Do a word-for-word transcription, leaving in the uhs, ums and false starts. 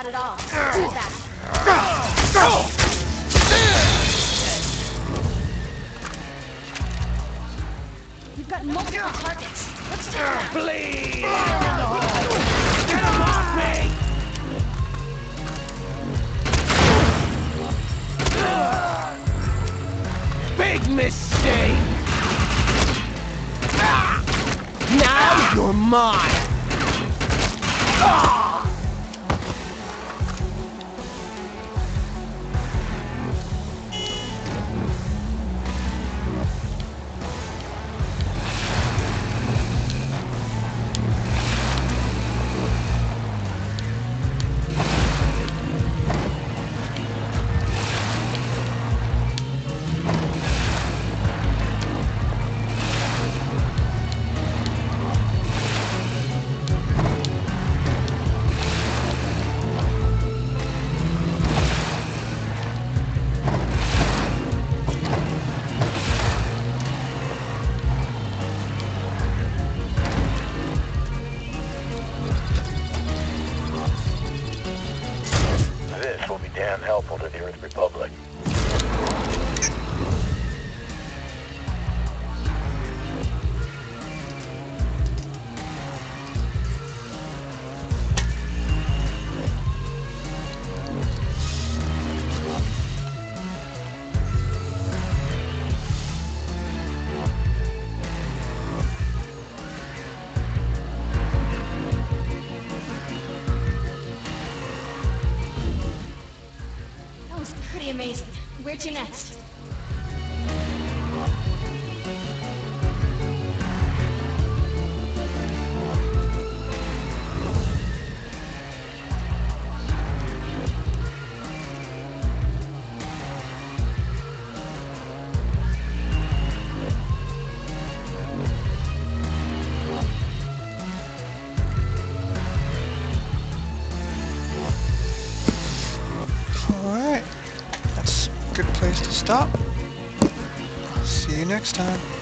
Not at all. Take that. You've got multiple targets. Let's take that. Bleed! Get him off me! Big mistake! Now you're mine! Damn helpful to the Earth Republic. Amazing. Where to next? All right. Good place to stop. See you next time.